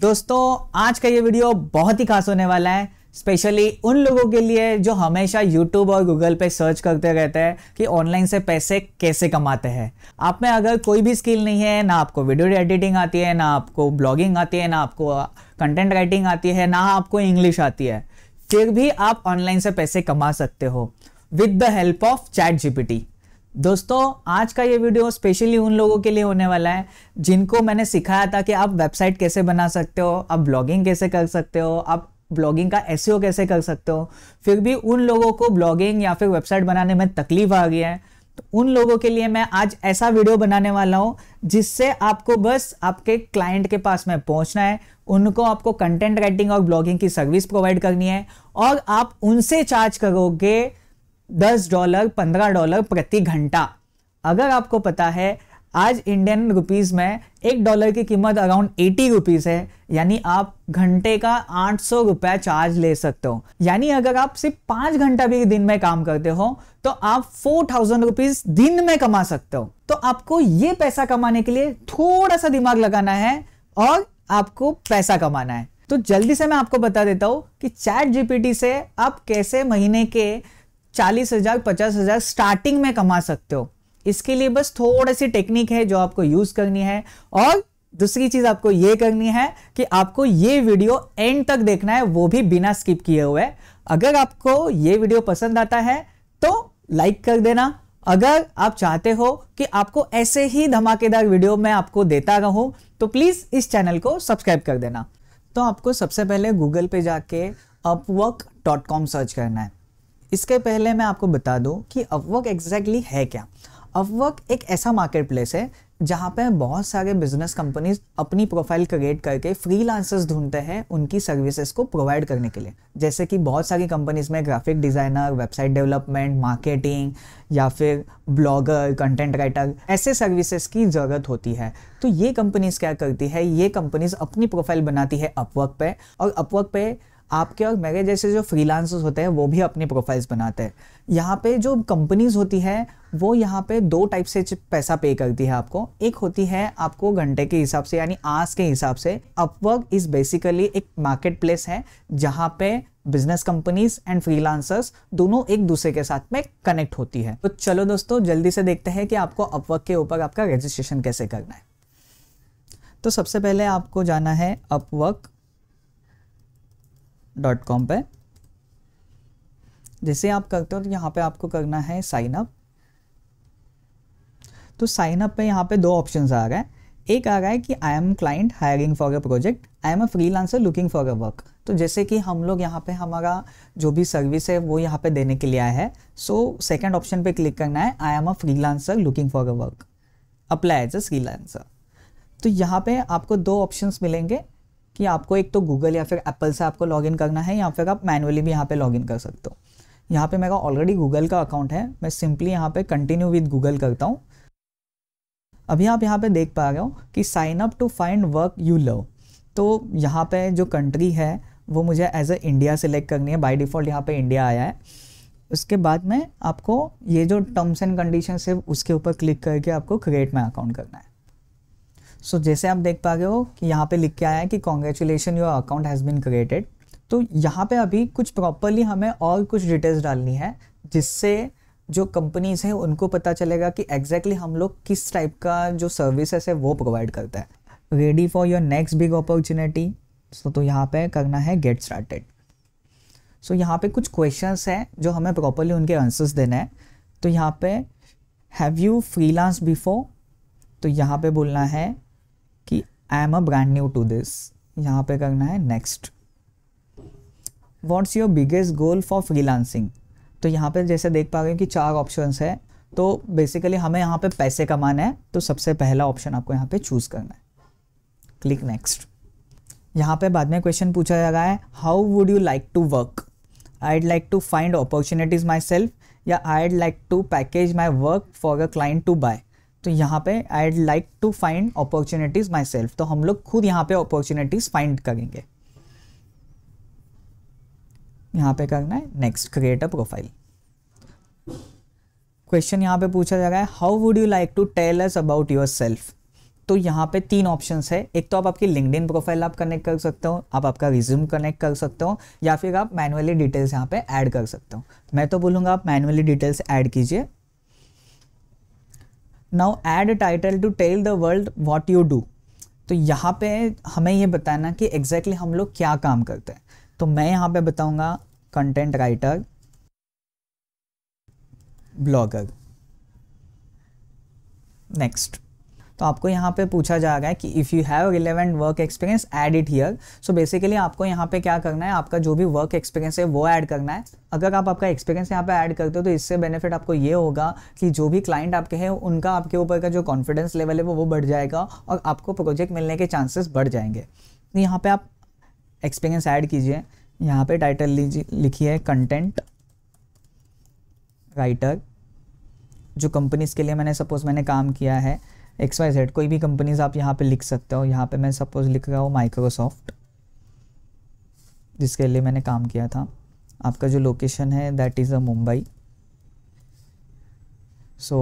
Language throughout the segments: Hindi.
दोस्तों आज का ये वीडियो बहुत ही खास होने वाला है, स्पेशली उन लोगों के लिए जो हमेशा YouTube और Google पे सर्च करते रहते हैं कि ऑनलाइन से पैसे कैसे कमाते हैं। आप में अगर कोई भी स्किल नहीं है, ना आपको वीडियो एडिटिंग आती है, ना आपको ब्लॉगिंग आती है, ना आपको कंटेंट राइटिंग आती है, ना आपको इंग्लिश आती है, फिर भी आप ऑनलाइन से पैसे कमा सकते हो with the help of ChatGPT। दोस्तों आज का ये वीडियो स्पेशली उन लोगों के लिए होने वाला है जिनको मैंने सिखाया था कि आप वेबसाइट कैसे बना सकते हो, आप ब्लॉगिंग कैसे कर सकते हो, आप ब्लॉगिंग का एसईओ कैसे कर सकते हो। फिर भी उन लोगों को ब्लॉगिंग या फिर वेबसाइट बनाने में तकलीफ आ गई है, तो उन लोगों के लिए मैं आज ऐसा वीडियो बनाने वाला हूँ जिससे आपको बस आपके क्लाइंट के पास में पहुँचना है, उनको आपको कंटेंट राइटिंग और ब्लॉगिंग की सर्विस प्रोवाइड करनी है और आप उनसे चार्ज करोगे $10 $15 प्रति घंटा। अगर आपको पता है आज इंडियन रुपीस में $1 की कीमत अराउंड 80 रुपीस है, यानी आप घंटे का 800 रुपये चार्ज ले सकते हो। यानी अगर आप सिर्फ 5 घंटा भी दिन में काम करते हो तो आप 4000 रुपीस दिन में कमा सकते हो। तो आपको ये पैसा कमाने के लिए थोड़ा सा दिमाग लगाना है और आपको पैसा कमाना है। तो जल्दी से मैं आपको बता देता हूँ कि ChatGPT से आप कैसे महीने के 40,000 50,000 स्टार्टिंग में कमा सकते हो। इसके लिए बस थोड़ी सी टेक्निक है जो आपको यूज करनी है और दूसरी चीज आपको ये करनी है कि आपको ये वीडियो एंड तक देखना है, वो भी बिना स्किप किए हुए। अगर आपको ये वीडियो पसंद आता है तो लाइक कर देना। अगर आप चाहते हो कि आपको ऐसे ही धमाकेदार वीडियो मैं आपको देता रहूं तो प्लीज इस चैनल को सब्सक्राइब कर देना। तो आपको सबसे पहले गूगल पे जाके upwork.com सर्च करना है। इसके पहले मैं आपको बता दूं कि Upwork एग्जैक्टली है क्या। Upwork एक ऐसा मार्केट प्लेस है जहाँ पे बहुत सारे बिजनेस कंपनीज अपनी प्रोफाइल क्रिएट करके फ्रीलांसर्स ढूंढते हैं उनकी सर्विसेज को प्रोवाइड करने के लिए। जैसे कि बहुत सारी कंपनीज में graphic designer, website development, marketing या फिर ब्लॉगर, कंटेंट राइटर, ऐसे सर्विसेज की ज़रूरत होती है। तो ये कंपनीज क्या करती है, ये कंपनीज अपनी प्रोफाइल बनाती है Upwork पे, और Upwork पे आपके और मेरे जैसे जो फ्रीलांसर्स होते हैं वो भी अपनी प्रोफाइल्स बनाते हैं। यहाँ पे जो कंपनीज होती है वो यहाँ पे 2 टाइप से पैसा पे करती है आपको। एक होती है आपको घंटे के हिसाब से, यानी आवर्स के हिसाब से। Upwork इज़ बेसिकली एक मार्केट प्लेस है जहाँ पे बिजनेस कंपनीज एंड फ्रीलांसर्स दोनों एक दूसरे के साथ में कनेक्ट होती है। तो चलो दोस्तों जल्दी से देखते हैं कि आपको Upwork के ऊपर आपका रजिस्ट्रेशन कैसे करना है। तो सबसे पहले आपको जाना है Upwork.com पे। जैसे आप करते हो तो यहाँ पे आपको करना है साइन अप। तो साइन अप पे यहाँ पे 2 ऑप्शंस आ रहा है। एक आ रहा है कि I am client hiring for a project, I am a freelancer looking for a work. तो जैसे कि हम लोग यहाँ पे हमारा जो भी सर्विस है वो यहाँ पे देने के लिए आया है। सो सेकेंड ऑप्शन पे क्लिक करना है, I am a freelancer looking for a work, apply as a freelancer. तो यहाँ पे आपको 2 ऑप्शंस मिलेंगे कि आपको एक तो गूगल या फिर एप्पल से आपको लॉगिन करना है या फिर आप मैनुअली भी यहाँ पे लॉगिन कर सकते हो। यहाँ पे मेरा ऑलरेडी गूगल का अकाउंट है, मैं सिंपली यहाँ पे कंटिन्यू विद गूगल करता हूँ। अभी आप यहाँ पे देख पा रहे हो कि sign up to find work you love. तो यहाँ पे जो कंट्री है वो मुझे एज ए इंडिया सेलेक्ट करनी है, बाई डिफ़ॉल्ट यहाँ पर इंडिया आया है। उसके बाद में आपको ये जो टर्म्स एंड कंडीशन है उसके ऊपर क्लिक करके आपको क्रिएट में अकाउंट करना है। सो जैसे आप देख पा रहे हो कि यहाँ पे लिख के आया है कि congratulation your account has been created. तो यहाँ पे अभी कुछ प्रॉपरली हमें और कुछ डिटेल्स डालनी है जिससे जो कंपनीज हैं उनको पता चलेगा कि एग्जैक्टली हम लोग किस टाइप का जो सर्विसेज है वो प्रोवाइड करता है। Ready for your next big opportunity, तो यहाँ पे करना है गेट स्टार्टेड। सो यहाँ पे कुछ क्वेश्चंस हैं जो हमें प्रॉपरली उनके आंसर्स देना है। तो यहाँ पे हैव यू फ्रीलांस बिफोर, तो यहाँ पे बोलना है कि I am a brand new to this, यहाँ पे करना है next. What's your biggest goal for freelancing, तो यहाँ पे जैसे देख पा रहे हो कि 4 ऑप्शंस है। तो बेसिकली हमें यहाँ पे पैसे कमाना है, तो सबसे पहला ऑप्शन आपको यहाँ पे चूज़ करना है, क्लिक नेक्स्ट। यहाँ पे बाद में क्वेश्चन पूछा जा रहा है, how would you like to work, I'd like to find opportunities myself, या I'd like to package my work for a client to buy. तो यहाँ पे I'd like to find opportunities myself, तो हम लोग खुद यहाँ पे अपॉर्चुनिटीज़ फाइंड करेंगे। यहाँ पे करना है next, create a profile. Question यहाँ पे पूछा जा रहा है, how would you like to tell us about yourself, तो यहाँ पे तीन ऑप्शंस है। एक तो आप आपकी लिंक्डइन प्रोफाइल आप कनेक्ट कर सकते हो, आप आपका रिज्यूम कनेक्ट कर सकते हो, या फिर आप मैनुअली डिटेल्स यहाँ पे ऐड कर सकते हो। मैं तो बोलूँगा आप मैनुअली डिटेल्स ऐड कीजिए। Now add a title to tell the world what you do. तो यहाँ पे हमें ये बताना कि एग्जैक्टली हम लोग क्या काम करते हैं। तो मैं यहाँ पे बताऊँगा कंटेंट राइटर, ब्लॉगर। नेक्स्ट, तो आपको यहाँ पे पूछा जा रहा है कि if you have relevant work experience add it here. So basically आपको यहाँ पे क्या करना है, आपका जो भी वर्क एक्सपीरियंस है वो ऐड करना है। अगर आप आपका एक्सपीरियंस यहाँ पे ऐड करते हो तो इससे बेनिफिट आपको ये होगा कि जो भी क्लाइंट आपके हैं उनका आपके ऊपर का जो कॉन्फिडेंस लेवल है वो बढ़ जाएगा और आपको प्रोजेक्ट मिलने के चांसेस बढ़ जाएंगे। तो यहाँ पर आप एक्सपीरियंस ऐड कीजिए। यहाँ पर टाइटल लिखिए कंटेंट राइटर, जो कंपनीज़ के लिए मैंने सपोज़ मैंने काम किया है XYZ, कोई भी कंपनीज आप यहाँ पे लिख सकते हो। यहाँ पे मैं सपोज लिख रहा हूँ माइक्रोसॉफ्ट, जिसके लिए मैंने काम किया था। आपका जो लोकेशन है that is a Mumbai. So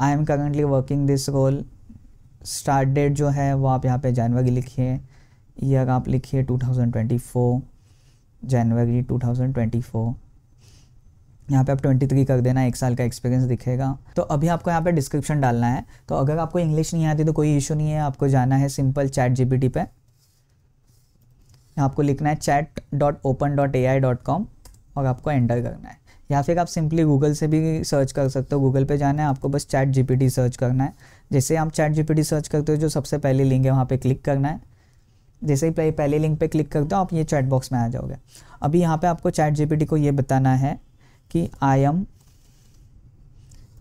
I am currently working this role. Start date जो है वो आप यहाँ पे जनवरी लिखिए। ईयर आप लिखिए 2024, जनवरी 2024। यहाँ पे आप 23 कर देना, एक साल का एक्सपीरियंस दिखेगा। तो अभी आपको यहाँ पे डिस्क्रिप्शन डालना है। तो अगर आपको इंग्लिश नहीं आती तो कोई इशू नहीं है, आपको जाना है सिंपल ChatGPT पे। आपको लिखना है chat.open.ai.com और आपको एंटर करना है, या फिर आप सिंपली गूगल से भी सर्च कर सकते हो। गूगल पे जाना है, आपको बस ChatGPT सर्च करना है। जैसे आप ChatGPT सर्च करते हो जो सबसे पहली लिंक है वहाँ पर क्लिक करना है। जैसे ही पहले लिंक पर क्लिक करते हो आप ये चैट बॉक्स में आ जाओगे। अभी यहाँ पर आपको ChatGPT को ये बताना है कि I am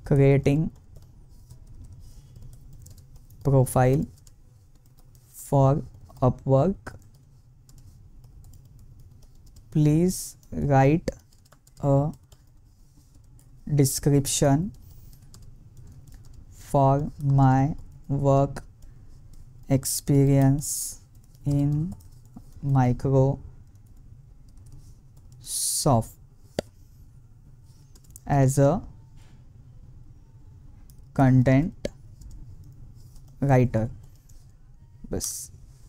creating profile for Upwork, please write a description for my work experience in Microsoft as a content writer। बस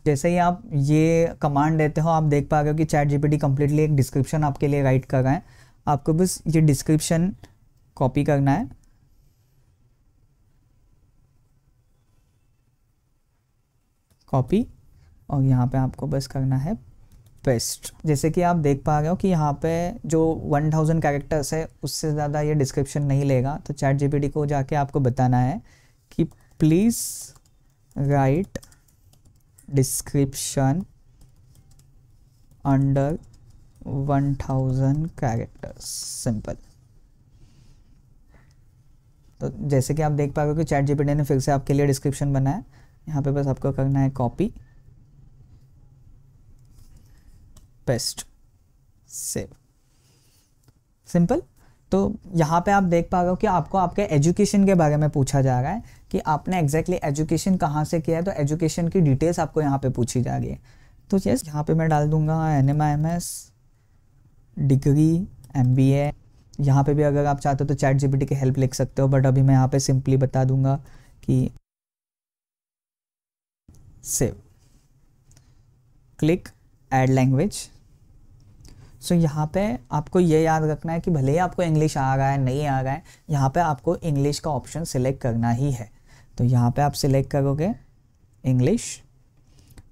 जैसे ही आप ये कमांड देते हो आप देख पा रहे हो कि ChatGPT कम्प्लीटली एक डिस्क्रिप्शन आपके लिए राइट कर रहा है। आपको बस ये डिस्क्रिप्शन कॉपी करना है और यहाँ पे आपको बस करना है पेस्ट। जैसे कि आप देख पा रहे हो कि यहाँ पे जो 1000 कैरेक्टर्स है उससे ज़्यादा ये डिस्क्रिप्शन नहीं लेगा। तो ChatGPT को जाके आपको बताना है कि please write description under 1000 characters, simple. तो जैसे कि आप देख पा रहे हो कि ChatGPT ने फिर से आपके लिए डिस्क्रिप्शन बनाया। यहाँ पे बस आपको करना है कॉपी, पेस्ट, सेव, सिंपल। तो यहाँ पे आप देख पा रहे हो कि आपको आपके एजुकेशन के बारे में पूछा जा रहा है कि आपने एग्जैक्टली एजुकेशन कहाँ से किया है। तो एजुकेशन की डिटेल्स आपको यहाँ पे पूछी जा रही है। तो यस, यहाँ पे मैं डाल दूंगा NMIMS, डिग्री, MBA। यहाँ पे भी अगर आप चाहते हो तो ChatGPT की हेल्प लिख सकते हो, बट अभी मैं यहाँ पे सिंपली बता दूंगा कि save, click add language. So यहाँ पे आपको ये याद रखना है कि भले ही आपको इंग्लिश आ रहा है नहीं आ रहा है, यहाँ पे आपको इंग्लिश का ऑप्शन सिलेक्ट करना ही है। तो यहाँ पे आप सिलेक्ट करोगे इंग्लिश।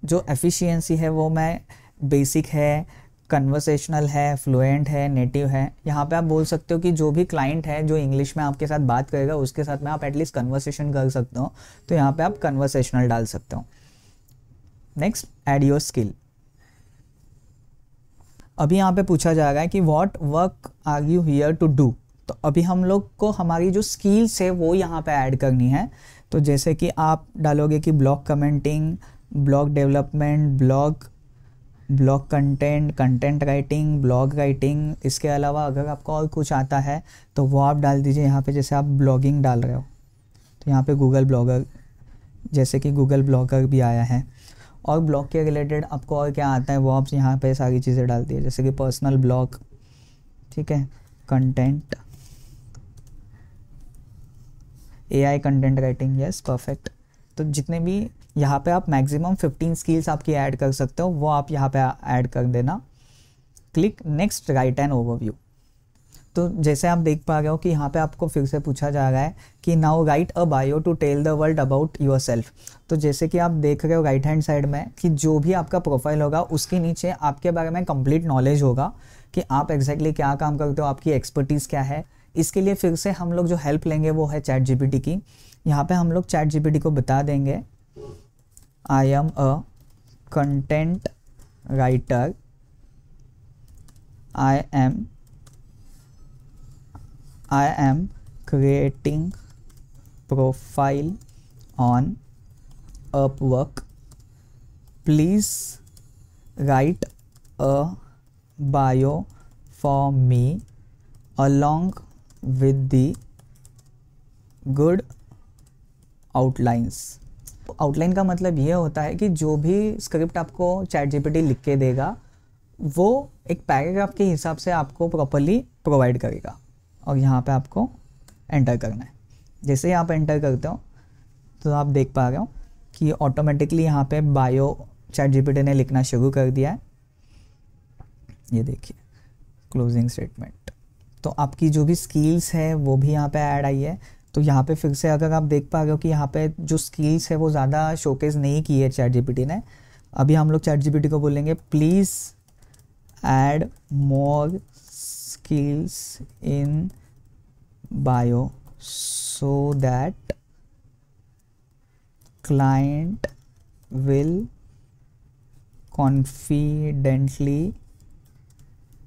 जो एफिशिएंसी है वो मैं बेसिक है, कन्वर्सेशनल है, फ्लुएंट है, नेटिव है। यहाँ पे आप बोल सकते हो कि जो भी क्लाइंट है जो इंग्लिश में आपके साथ बात करेगा उसके साथ में आप एटलीस्ट कन्वर्सेशन कर सकते हो। तो यहाँ पर आप कन्वर्सेशनल डाल सकते हो। Next, add your skill. अभी यहाँ पे पूछा जा रहा है कि what work are you here to do. तो अभी हम लोग को हमारी जो स्किल्स है वो यहाँ पे ऐड करनी है। तो जैसे कि आप डालोगे कि blog commenting, blog development, blog content, content writing, blog writing. इसके अलावा अगर आपको और कुछ आता है तो वो आप डाल दीजिए यहाँ पे। जैसे आप ब्लॉगिंग डाल रहे हो तो यहाँ पर गूगल ब्लॉगर, जैसे कि गूगल ब्लॉगर भी आया है। और ब्लॉग के रिलेटेड आपको और क्या आता है वो आप यहाँ पे सारी चीज़ें डाल दिए, जैसे कि पर्सनल ब्लॉग, ठीक है, content, AI content writing, yes perfect. तो जितने भी यहाँ पे आप मैक्सिमम 15 स्किल्स आपकी ऐड कर सकते हो, वो आप यहाँ पे ऐड कर देना। Click next, write an overview. तो जैसे आप देख पा रहे हो कि यहाँ पे आपको फिर से पूछा जा रहा है कि now write a bio to tell the world about yourself. तो जैसे कि आप देख रहे हो राइट हैंड साइड में कि जो भी आपका प्रोफाइल होगा उसके नीचे आपके बारे में कंप्लीट नॉलेज होगा कि आप एग्जैक्टली क्या काम करते हो, आपकी एक्सपर्टीज़ क्या है। इसके लिए फिर से हम लोग जो हेल्प लेंगे वो है चैट जीपीटी की। यहाँ पे हम लोग चैट जीपीटी को बता देंगे I am a content writer, I am creating profile on Upwork. Please write a bio for me along with the good outlines. Outline का मतलब ये होता है कि जो भी स्क्रिप्ट आपको चैट जीपीटी लिख के देगा वो एक पैराग्राफ के हिसाब से आपको प्रॉपरली प्रोवाइड करेगा। और यहाँ पे आपको एंटर करना है। जैसे ही आप एंटर करते हो तो आप देख पा रहे हो कि ऑटोमेटिकली यहाँ पे बायो चैट जीपीटी ने लिखना शुरू कर दिया है। ये देखिए क्लोजिंग स्टेटमेंट। तो आपकी जो भी स्किल्स है वो भी यहाँ पे ऐड आई है। तो यहाँ पे फिर से अगर आप देख पा रहे हो कि यहाँ पे जो स्किल्स है वो ज़्यादा शोकेस नहीं की है चैट जीपीटी ने। अभी हम लोग चैट जीपीटी को बोलेंगे please add more skills in bio so that client will confidently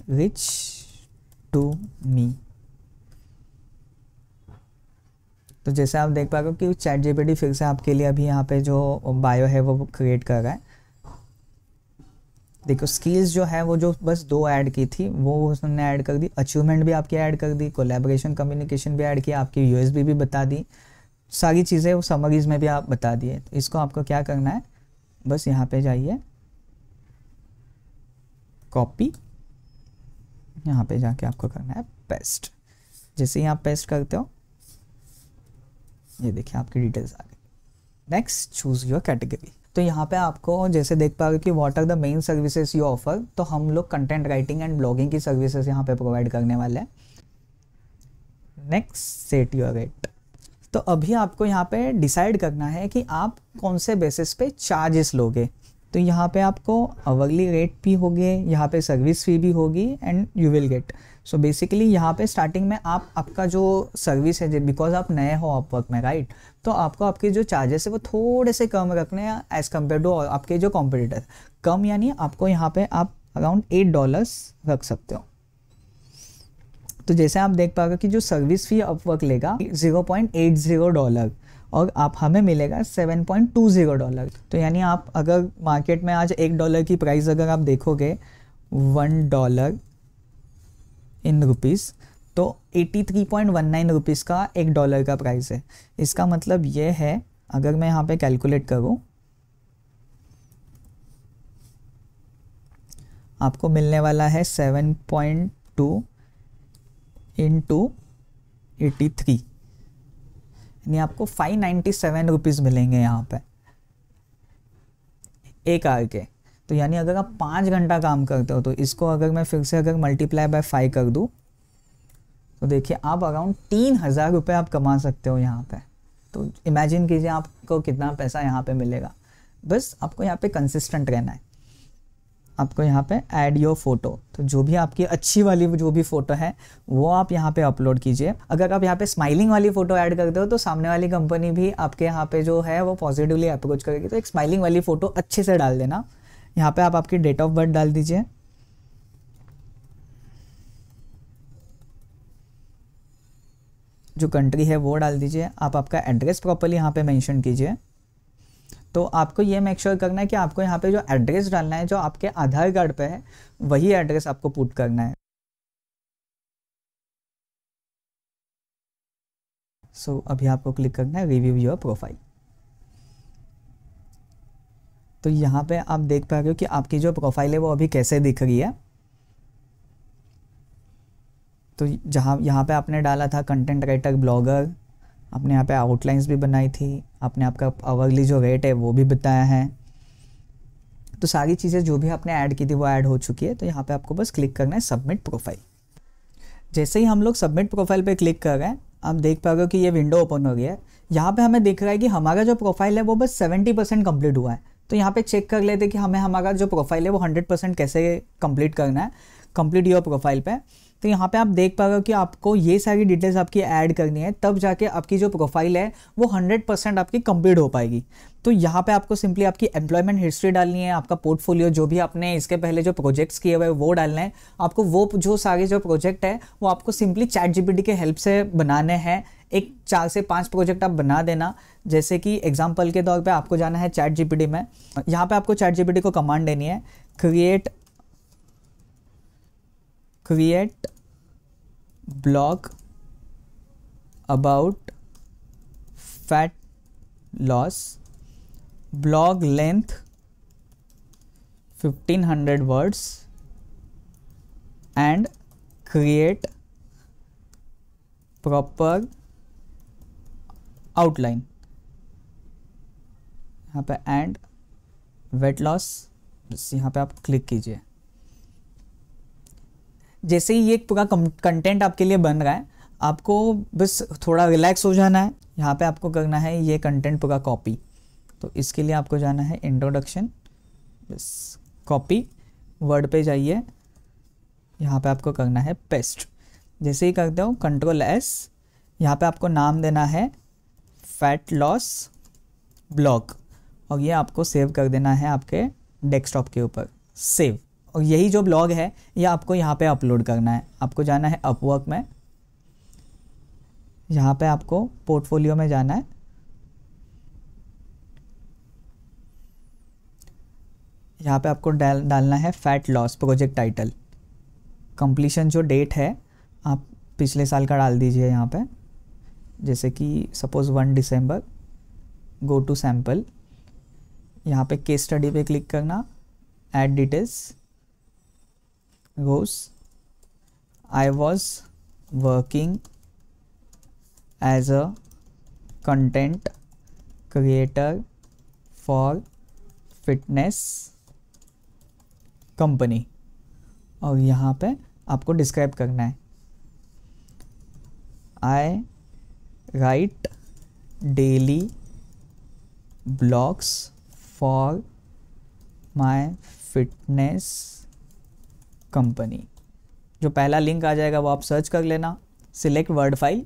reach to me। तो जैसे आप देख पाओगे कि चैट जीपीटी फिर से आपके लिए अभी यहाँ पे जो बायो है वो क्रिएट कर रहा है। देखो स्किल्स जो है वो जो बस 2 ऐड की थी वो उसने ऐड कर दी। अचीवमेंट भी आपकी ऐड कर दी, कोलैबोरेशन कम्युनिकेशन भी ऐड किया, आपकी यूएसबी भी बता दी, सारी चीज़ें वो समरीज में भी आप बता दिए। तो इसको आपको क्या करना है, बस यहाँ पे जाइए कॉपी, यहाँ पे जाके आपको करना है पेस्ट। जैसे ही आप पेस्ट करते हो ये देखिए आपकी डिटेल्स आ गई। Next, choose your category. तो यहाँ पे आपको जैसे देख पा रहे हो कि what are the main services you offer. तो हम लोग कंटेंट राइटिंग एंड ब्लॉगिंग की सर्विसेज यहाँ पे प्रोवाइड करने वाले हैं। Next, set your rate. तो अभी आपको यहाँ पे डिसाइड करना है कि आप कौन से बेसिस पे चार्जेस लोगे। तो यहाँ पे आपको आवरली रेट भी होगी, यहाँ पे सर्विस फी भी होगी and you will get. So basically यहाँ पे स्टार्टिंग में आप आपका जो सर्विस है, बिकॉज आप नए हो अपवर्क में राइट, तो आपको आपके जो चार्जेस है वो थोड़े से कम रखने हैं एज़ कम्पेयर टू आपके जो कॉम्पिटिटर। कम यानी आपको यहाँ पे आप अराउंड $8 रख सकते हो। तो जैसे आप देख पाओगे कि जो सर्विस फी अपवर्क लेगा $0.80 और आप हमें मिलेगा $7.20। तो यानी आप अगर मार्केट में आज $1 की प्राइस अगर आप देखोगे $1 इन रुपीज़, तो 83.19 रुपीज़ का $1 का प्राइस है। इसका मतलब ये है, अगर मैं यहाँ पे कैलकुलेट करूँ आपको मिलने वाला है 7.2 × 83, यानी आपको 597 रुपीज़ मिलेंगे यहाँ पे एक आर के। तो यानी अगर आप 5 घंटा काम करते हो तो इसको अगर मैं फिर से अगर मल्टीप्लाई बाय 5 कर दूँ तो देखिए आप अराउंड 3000 रुपये आप कमा सकते हो यहाँ पे। तो इमेजिन कीजिए आपको कितना पैसा यहाँ पे मिलेगा। बस आपको यहाँ पे कंसिस्टेंट रहना है। आपको यहाँ पे ऐड योर फोटो, तो जो भी आपकी अच्छी वाली जो भी फ़ोटो है वो आप यहाँ पे अपलोड कीजिए। अगर आप यहाँ पे स्माइलिंग वाली फ़ोटो ऐड करते हो तो सामने वाली कंपनी भी आपके यहाँ पे जो है वो पॉजिटिवली अप्रोच करेगी। तो एक स्माइलिंग वाली फ़ोटो अच्छे से डाल देना। यहाँ पे आप आपकी डेट ऑफ बर्थ डाल दीजिए। जो कंट्री है वो डाल दीजिए। आप आपका एड्रेस प्रॉपरली यहाँ पे मेंशन कीजिए। तो आपको ये मेक श्योर करना है कि आपको यहाँ पे जो एड्रेस डालना है जो आपके आधार कार्ड पे है वही एड्रेस आपको पुट करना है। सो अभी आपको क्लिक करना है रिव्यू योर प्रोफाइल। तो यहाँ पे आप देख पा रहे हो कि आपकी जो प्रोफाइल है वो अभी कैसे दिख रही है। तो जहाँ यहाँ पे आपने डाला था कंटेंट राइटर, ब्लॉगर, आपने यहाँ पे आउटलाइंस भी बनाई थी, आपने आपका आवरली जो रेट है वो भी बताया है। तो सारी चीज़ें जो भी आपने ऐड की थी वो ऐड हो चुकी है। तो यहाँ पे आपको बस क्लिक करना है सबमिट प्रोफाइल। जैसे ही हम लोग सबमिट प्रोफाइल पे क्लिक कर रहे हैं, आप देख पाओगे कि ये विंडो ओपन हो गई है। यहाँ पे हमें दिख रहा है कि हमारा जो प्रोफाइल है वो बस 70% कम्प्लीट हुआ है। तो यहाँ पे चेक कर लेते कि हमें हमारा जो प्रोफाइल है वो 100% कैसे कम्प्लीट करना है, कम्प्लीट योर प्रोफाइल पे। तो यहाँ पे आप देख पाओगे कि आपको ये सारी डिटेल्स आपकी ऐड करनी है, तब जाके आपकी जो प्रोफाइल है वो 100% आपकी कंप्लीट हो पाएगी। तो यहाँ पे आपको सिंपली आपकी एम्प्लॉयमेंट हिस्ट्री डालनी है, आपका पोर्टफोलियो जो भी आपने इसके पहले जो प्रोजेक्ट्स किए हुए वो डालना है आपको। वो जो सारे जो प्रोजेक्ट है वो आपको सिंपली ChatGPT के हेल्प से बनाने हैं। एक 4 से 5 प्रोजेक्ट आप बना देना। जैसे कि एग्जाम्पल के तौर पर आपको जाना है ChatGPT में। यहाँ पर आपको ChatGPT को कमांड देनी है create blog about fat loss, blog length 1500 words and create proper outline, यहाँ पे एंड वेट लॉस, यहाँ पे आप क्लिक कीजिए। जैसे ही ये पूरा कंटेंट आपके लिए बन रहा है, आपको बस थोड़ा रिलैक्स हो जाना है। यहाँ पे आपको करना है ये कंटेंट पूरा कॉपी। तो इसके लिए आपको जाना है इंट्रोडक्शन, बस कॉपी, वर्ड पे जाइए, यहाँ पे आपको करना है पेस्ट। जैसे ही करते हो Ctrl+S, यहाँ पे आपको नाम देना है फैट लॉस ब्लॉग और ये आपको सेव कर देना है आपके डेस्कटॉप के ऊपर, सेव। और यही जो ब्लॉग है ये आपको यहाँ पे अपलोड करना है। आपको जाना है Upwork में, यहाँ पे आपको पोर्टफोलियो में जाना है, यहाँ पे आपको डालना है fat loss project title, completion जो डेट है आप पिछले साल का डाल दीजिए यहाँ पे। जैसे कि सपोज 1 दिसंबर, गो टू सैम्पल, यहाँ पे केस स्टडी पे क्लिक करना, add details, Rose, I was working as a content creator for fitness company और यहाँ पे आपको डिस्क्राइब करना है I write daily blogs for my fitness company. जो पहला लिंक आ जाएगा वो आप सर्च कर लेना। सिलेक्ट वर्ड फाइल,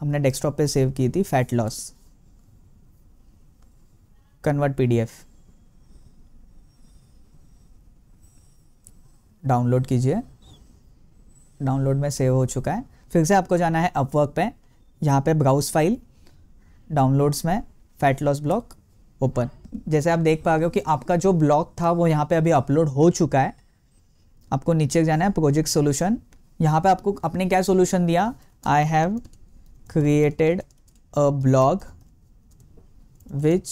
हमने डेस्कटॉप पे सेव की थी fat loss, convert PDF, download कीजिए। डाउनलोड में सेव हो चुका है। फिर से आपको जाना है Upwork पे, यहाँ पे ब्राउज फाइल, डाउनलोड्स में फैट लॉस ब्लॉग ओपन। जैसे आप देख पा रहे हो कि आपका जो ब्लॉग था वो यहाँ पे अभी अपलोड हो चुका है। आपको नीचे जाना है प्रोजेक्ट सॉल्यूशन, यहाँ पे आपको अपने क्या सॉल्यूशन दिया, I have created a blog which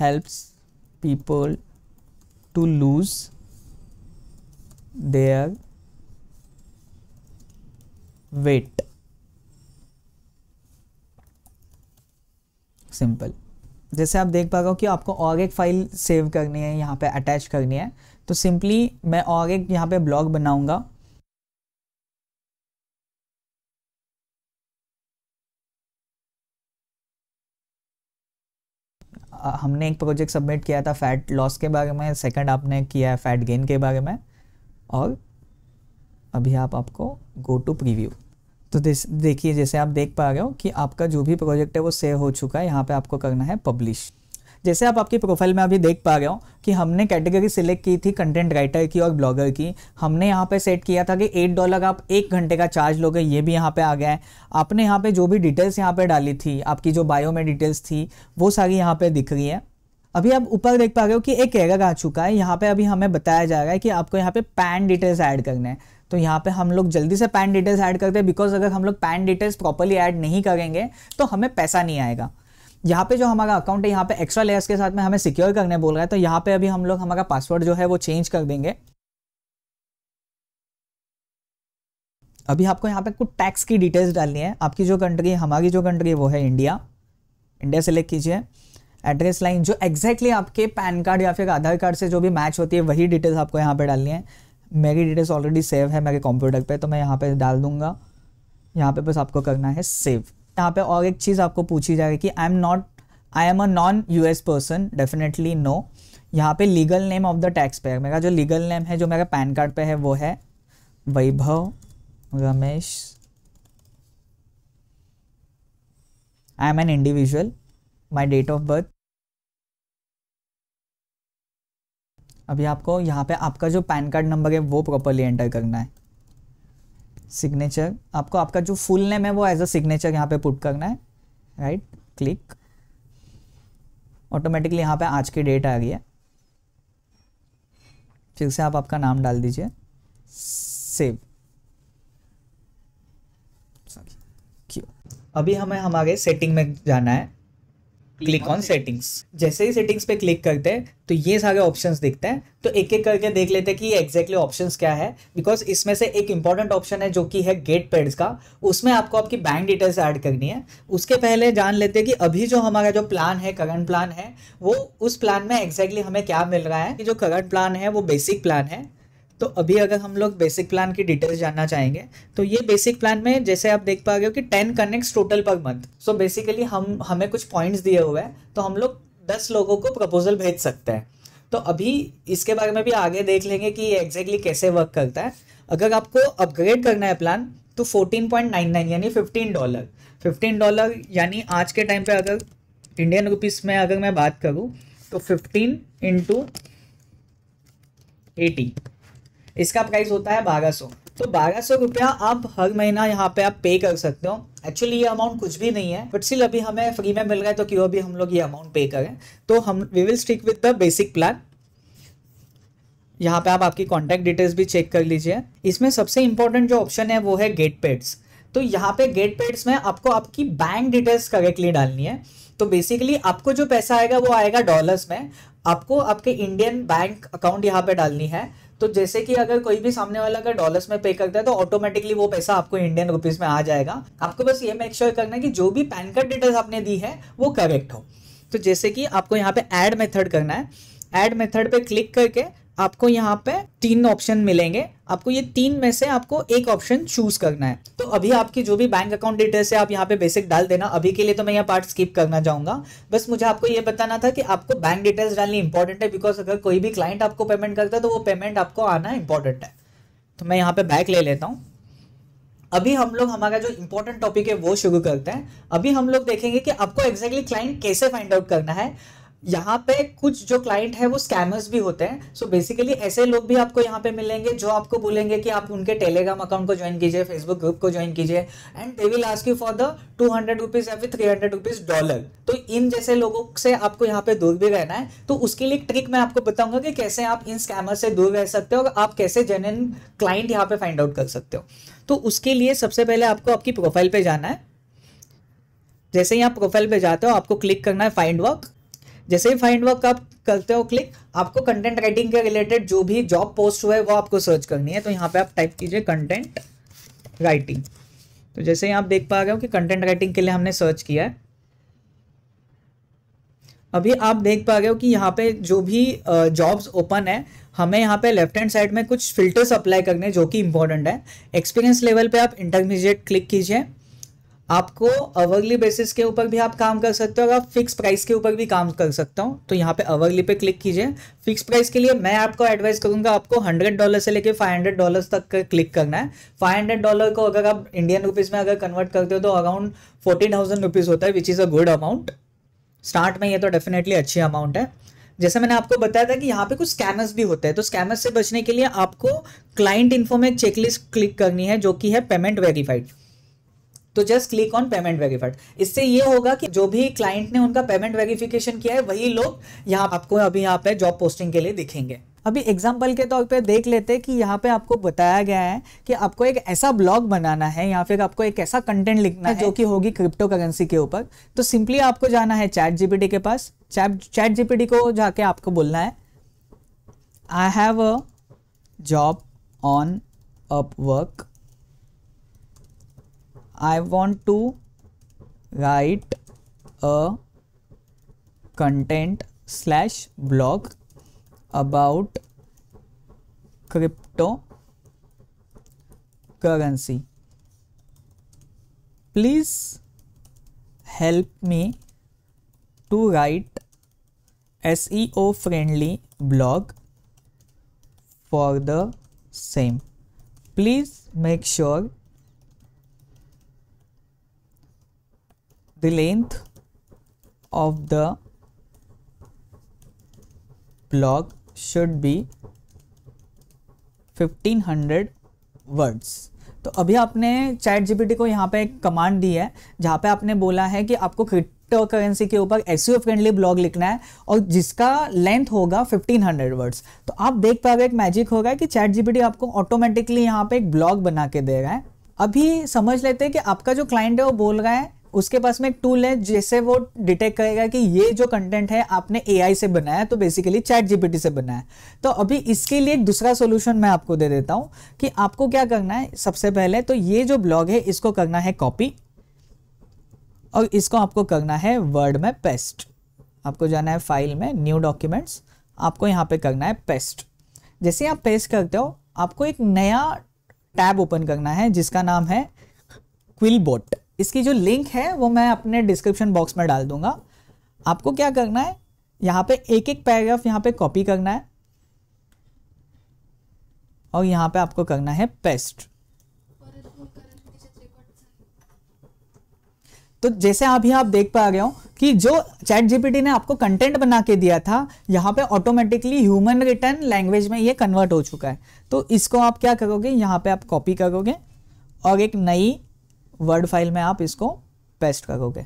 helps people to lose their weight, simple. जैसे आप देख पाओगे कि आपको और एक फाइल सेव करनी है, यहाँ पे अटैच करनी है। तो सिंपली मैं और एक यहाँ पे ब्लॉग बनाऊंगा, हमने एक प्रोजेक्ट सबमिट किया था फैट लॉस के बारे में, सेकंड आपने किया है फैट गेन के बारे में, और अभी आपको गो टू प्रीव्यू। तो देखिए जैसे आप देख पा रहे हो कि आपका जो भी प्रोजेक्ट है वो सेव हो चुका है। यहाँ पे आपको करना है पब्लिश। जैसे आप आपकी प्रोफाइल में अभी देख पा रहे हो कि हमने कैटेगरी सिलेक्ट की थी कंटेंट राइटर की और ब्लॉगर की। हमने यहाँ पे सेट किया था कि $8 आप 1 घंटे का चार्ज लोगे, ये भी यहाँ पे आ गया है। आपने यहाँ पे जो भी डिटेल्स यहाँ पे डाली थी, आपकी जो बायो में डिटेल्स थी वो सारी यहाँ पे दिख रही है। अभी आप ऊपर देख पा रहे हो कि एक एरर आ चुका है। यहाँ पे अभी हमें बताया जा रहा है कि आपको यहाँ पे पैन डिटेल्स ऐड करने हैं। तो यहाँ पे हम लोग जल्दी से पैन डिटेल्स ऐड करते हैं, बिकॉज अगर हम लोग पैन डिटेल्स प्रॉपरली ऐड नहीं करेंगे तो हमें पैसा नहीं आएगा। यहाँ पे जो हमारा अकाउंट है यहाँ पे एक्स्ट्रा लेयर्स के साथ में हमें सिक्योर करने बोल रहा है। तो यहाँ पे अभी हम लोग हमारा पासवर्ड जो है वो चेंज कर देंगे। अभी आपको यहाँ पे कुछ टैक्स की डिटेल्स डालनी है। आपकी जो कंट्री है, हमारी जो कंट्री है वो है इंडिया। इंडिया सेलेक्ट कीजिए। एड्रेस लाइन जो एग्जैक्टली आपके पैन कार्ड या फिर आधार कार्ड से जो भी मैच होती है वही डिटेल्स आपको यहाँ पे डालनी है। मेरी डिटेल्स ऑलरेडी सेव है मेरे कंप्यूटर पे, तो मैं यहाँ पे डाल दूंगा। यहाँ पे बस आपको करना है सेव। यहाँ पे और एक चीज़ आपको पूछी जाएगी कि I am a non US person, definitely no. यहाँ पे legal name of the tax payer, मेरा जो लीगल नेम है जो मेरा पैन कार्ड पे है वो है Vaibhav Ramesh. I am an individual. My date of birth. अभी आपको यहाँ पे आपका जो पैन कार्ड नंबर है वो प्रॉपरली एंटर करना है। सिग्नेचर, आपको आपका जो फुल नेम है वो एज अ सिग्नेचर यहाँ पे पुट करना है। राइट क्लिक, ऑटोमेटिकली यहाँ पे आज की डेट आ गई है। फिर से आप आपका नाम डाल दीजिए। सेव। क्यों, अभी हमें हमारे सेटिंग में जाना है। Click on settings. जैसे ही सेटिंग्स पे क्लिक करते हैं तो ये सारे ऑप्शंस दिखते हैं। तो एक एक करके देख लेते हैं कि एग्जैक्टली ऑप्शंस क्या है, बिकॉज इसमें से एक इंपॉर्टेंट ऑप्शन है जो कि है गेट पेड्स का। उसमें आपको आपकी बैंक डिटेल्स ऐड करनी है। उसके पहले जान लेते हैं कि अभी जो हमारा जो प्लान है, करंट प्लान है, वो उस प्लान में एग्जैक्टली हमें क्या मिल रहा है। कि जो करंट प्लान है वो बेसिक प्लान है। तो अभी अगर हम लोग बेसिक प्लान की डिटेल्स जानना चाहेंगे तो ये बेसिक प्लान में जैसे आप देख पाओगे कि 10 connects total per month. So basically हमें कुछ पॉइंट्स दिए हुए हैं, तो हम लोग 10 लोगों को प्रपोजल भेज सकते हैं। तो अभी इसके बारे में भी आगे देख लेंगे कि एग्जैक्टली कैसे वर्क करता है। अगर आपको अपग्रेड करना है प्लान तो 14.99 यानी $15, $15 यानी आज के टाइम पर अगर इंडियन रुपीज़ में अगर मैं बात करूँ तो 15 × 80 इसका प्राइस होता है 1200। तो 1200 रुपया आप हर महीना यहाँ पे आप पे कर सकते हो। एक्चुअली ये अमाउंट कुछ भी नहीं है, बट स्टिल अभी हमें फ्री में मिल रहा है तो क्यों अभी हम लोग ये अमाउंट पे करें। तो हम we will stick with the basic plan. यहाँ पे आप आपकी कॉन्टैक्ट डिटेल्स भी चेक कर लीजिए। इसमें सबसे इंपॉर्टेंट जो ऑप्शन है वो है गेट पेड्स। तो यहाँ पे गेट पेड्स में आपको आपकी बैंक डिटेल्स करेक्टली डालनी है। तो बेसिकली आपको जो पैसा आएगा वो आएगा डॉलर्स में। आपको आपके इंडियन बैंक अकाउंट यहाँ पे डालनी है। तो जैसे कि अगर कोई भी सामने वाला अगर डॉलर्स में पे करता है तो ऑटोमेटिकली वो पैसा आपको इंडियन रुपीस में आ जाएगा। आपको बस ये मेक श्योर करना है कि जो भी पैन कार्ड डिटेल्स आपने दी है वो करेक्ट हो। तो जैसे कि आपको यहाँ पे ऐड मेथड करना है। ऐड मेथड पे क्लिक करके आपको यहाँ पे 3 ऑप्शन मिलेंगे। आपको ये 3 में से आपको एक ऑप्शन चूज करना है। तो अभी आपकी जो भी बैंक अकाउंट डिटेल्स है आप यहाँ पे बेसिक डाल देना। अभी के लिए तो मैं यह पार्ट स्किप करना चाहूंगा। बस मुझे आपको ये बताना था कि आपको बैंक डिटेल्स डालनी इंपॉर्टेंट है, बिकॉज अगर कोई भी क्लाइंट आपको पेमेंट करता है तो वो पेमेंट आपको आना इंपॉर्टेंट है। तो मैं यहाँ पे बैक ले लेता हूँ। अभी हम लोग हमारा जो इंपॉर्टेंट टॉपिक है वो शुरू करते हैं। अभी हम लोग देखेंगे कि आपको एग्जैक्टली क्लाइंट कैसे फाइंड आउट करना है। यहाँ पे कुछ जो क्लाइंट है वो स्कैमर्स भी होते हैं। सो बेसिकली ऐसे लोग भी आपको यहाँ पे मिलेंगे जो आपको बोलेंगे कि आप उनके टेलीग्राम अकाउंट को ज्वाइन कीजिए, फेसबुक ग्रुप को ज्वाइन कीजिए, and they will ask you for the $200 या फिर $300 डॉलर। तो इन जैसे लोगों से आपको यहाँ पे दूर भी रहना है। तो उसके लिए ट्रिक मैं आपको बताऊंगा कि कैसे आप इन स्कैमर से दूर रह सकते हो और आप कैसे जेन्युइन क्लाइंट यहाँ पे फाइंड आउट कर सकते हो। तो उसके लिए सबसे पहले आपको आपकी प्रोफाइल पे जाना है। जैसे ही आप प्रोफाइल पे जाते हो आपको क्लिक करना है फाइंड वर्क। जैसे ही फाइंड वर्क आप करते हो क्लिक, आपको कंटेंट राइटिंग के रिलेटेड जो भी जॉब पोस्ट हुआ है वो आपको सर्च करनी है। तो यहाँ पे आप टाइप कीजिए कंटेंट राइटिंग। तो जैसे ही आप देख पा रहे हो कि कंटेंट राइटिंग के लिए हमने सर्च किया है। अभी आप देख पा रहे हो कि यहाँ पे जो भी जॉब्स ओपन है हमें यहाँ पे लेफ्ट हैंड साइड में कुछ फिल्टर्स अप्लाई करने जो कि इंपॉर्टेंट है। एक्सपीरियंस लेवल पर आप इंटरमीडिएट क्लिक कीजिए। आपको आवरली बेसिस के ऊपर भी आप काम कर सकते हो और आप फिक्स प्राइस के ऊपर भी काम कर सकता हूँ। तो यहाँ पे आवरली पे क्लिक कीजिए। फिक्स प्राइस के लिए मैं आपको एडवाइस करूँगा आपको $100 से लेके $500 तक क्लिक करना है। $500 को अगर आप इंडियन रुपीज़ में अगर कन्वर्ट करते हो तो अराउंड 40,000 रुपीज़ होता है, which is a good amount. Start में ये तो डेफिनेटली अच्छी अमाउंट है। जैसे मैंने आपको बताया था कि यहाँ पे कुछ स्कैमर्स भी होते हैं। तो स्कैमर्स से बचने के लिए आपको क्लाइंट इन्फो में चेकलिस्ट क्लिक करनी है जो कि है पेमेंट वेरीफाइड। तो just click on payment verified. इससे ये होगा कि जो भी क्लाइंट ने उनका पेमेंट वेरिफिकेशन किया है वही लोग यहाँ आपको अभी यहाँ पे जॉब पोस्टिंग के लिए दिखेंगे। अभी एग्जाम्पल के तौर पे देख लेते हैं कि यहाँ पे आपको बताया गया है कि आपको एक ऐसा ब्लॉग बनाना है या फिर आपको एक ऐसा कंटेंट लिखना है जो कि होगी क्रिप्टो करेंसी के ऊपर। तो सिंपली आपको जाना है ChatGPT के पास। ChatGPT को जाके आपको बोलना है I have a job on Upwork I want to write a content/blog about cryptocurrency. Please help me to write SEO friendly blog for the same. Please make sure the length of the blog should be 1500 words. तो अभी आपने ChatGPT को यहाँ पे एक कमांड दी है जहाँ पे आपने बोला है कि आपको क्रिप्टो करेंसी के ऊपर एसईओ फ्रेंडली ब्लॉग लिखना है और जिसका लेंथ होगा 1500 वर्ड्स. तो आप देख पाओगे एक मैजिक हो रहा है कि ChatGPT आपको ऑटोमेटिकली यहाँ पे एक ब्लॉग बना के दे रहा है. अभी समझ लेते हैं कि आपका जो क्लाइंट है वो बोल रहा है, उसके पास में एक टूल है जैसे वो डिटेक्ट करेगा कि ये जो कंटेंट है आपने एआई से बनाया, तो बेसिकली ChatGPT से बनाया. तो अभी इसके लिए एक दूसरा सॉल्यूशन मैं आपको दे देता हूँ कि आपको क्या करना है. सबसे पहले तो ये जो ब्लॉग है इसको करना है कॉपी और इसको आपको करना है वर्ड में पेस्ट. आपको जाना है फाइल में, न्यू डॉक्यूमेंट्स, आपको यहाँ पर करना है पेस्ट. जैसे आप पेस्ट करते हो आपको एक नया टैब ओपन करना है जिसका नाम है QuillBot. इसकी जो लिंक है वो मैं अपने डिस्क्रिप्शन बॉक्स में डाल दूंगा. आपको क्या करना है, यहाँ पे एक एक पैराग्राफ यहाँ पे कॉपी करना है और यहाँ पे आपको करना है पेस्ट. तो जैसे अभी आप देख पा रहे हो कि जो ChatGPT ने आपको कंटेंट बना के दिया था यहाँ पे ऑटोमेटिकली ह्यूमन रिटन लैंग्वेज में ये कन्वर्ट हो चुका है. तो इसको आप क्या करोगे, यहाँ पे आप कॉपी करोगे और एक नई वर्ड फाइल में आप इसको पेस्ट करोगे.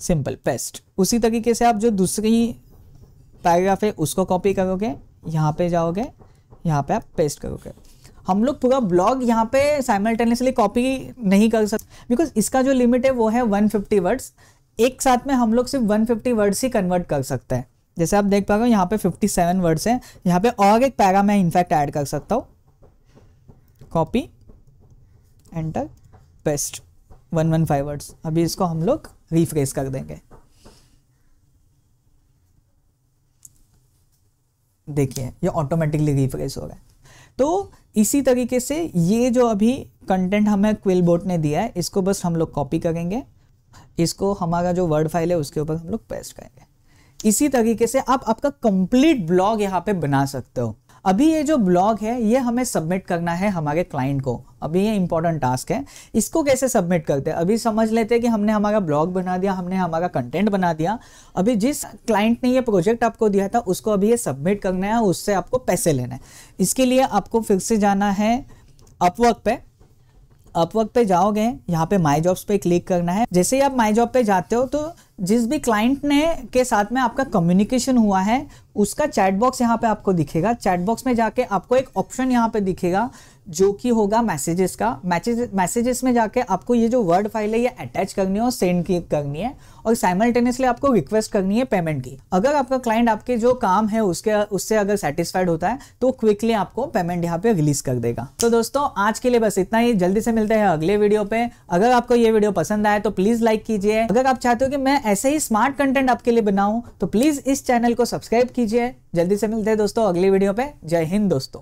Simple paste. उसी तरीके से आप जो दूसरी पैराग्राफ है उसको कॉपी करोगे, यहाँ पे जाओगे, यहाँ पे आप पेस्ट करोगे. हम लोग पूरा ब्लॉग यहाँ पे साइमल्टेनियसली कॉपी नहीं कर सकते बिकॉज इसका जो लिमिट है वो है 150 वर्ड्स. एक साथ में हम लोग सिर्फ 150 वर्ड्स ही कन्वर्ट कर सकते हैं. जैसे आप देख पा रहे हो यहाँ पे 57 वर्ड्स हैं. यहाँ पे और एक पैरा मैं इनफैक्ट ऐड कर सकता हूँ. Copy, enter, paste, 115 words. अभी इसको हम लोग रिफ्रेश कर देंगे. देखिए ये ऑटोमेटिकली रिफ्रेश हो रहा है. तो इसी तरीके से ये जो अभी कंटेंट हमें QuillBot ने दिया है इसको बस हम लोग कॉपी करेंगे, इसको हमारा जो वर्ड फाइल है उसके ऊपर हम लोग पेस्ट करेंगे. इसी तरीके से आप आपका कंप्लीट ब्लॉग यहाँ पे बना सकते हो. अभी ये जो ब्लॉग है ये हमें सबमिट करना है हमारे क्लाइंट को. अभी ये इंपॉर्टेंट टास्क है. इसको कैसे सबमिट करते हैं, अभी समझ लेते हैं कि हमने हमारा ब्लॉग बना दिया, हमने हमारा कंटेंट बना दिया. अभी जिस क्लाइंट ने ये प्रोजेक्ट आपको दिया था उसको अभी ये सबमिट करना है, उससे आपको पैसे लेना है. इसके लिए आपको फिर से जाना है Upwork पे. Upwork पे जाओगे, यहाँ पे माई जॉब्स पे क्लिक करना है. जैसे ही आप माई जॉब पे जाते हो तो जिस भी क्लाइंट ने के साथ में आपका कम्युनिकेशन हुआ है उसका चैट बॉक्स यहाँ पे आपको दिखेगा. चैट बॉक्स में जाके आपको एक ऑप्शन यहाँ पे दिखेगा जो कि होगा मैसेजेस का. मैसेजेस में जाके आपको ये जो वर्ड फाइल है ये अटैच करनी है और सेंड करनी है और साइमल्टेनियसली आपको रिक्वेस्ट करनी है पेमेंट की. अगर आपका क्लाइंट आपके जो काम है उससे अगर सेटिस्फाइड होता है तो क्विकली आपको पेमेंट यहाँ पे रिलीज कर देगा. तो दोस्तों आज के लिए बस इतना ही. जल्दी से मिलते हैं अगले वीडियो पे. अगर आपको ये वीडियो पसंद आए तो प्लीज लाइक कीजिए. अगर आप चाहते हो कि मैं ऐसे ही स्मार्ट कंटेंट आपके लिए बनाऊं तो प्लीज इस चैनल को सब्सक्राइब कीजिए. जल्दी से मिलते हैं दोस्तों अगले वीडियो पे. जय हिंद दोस्तों.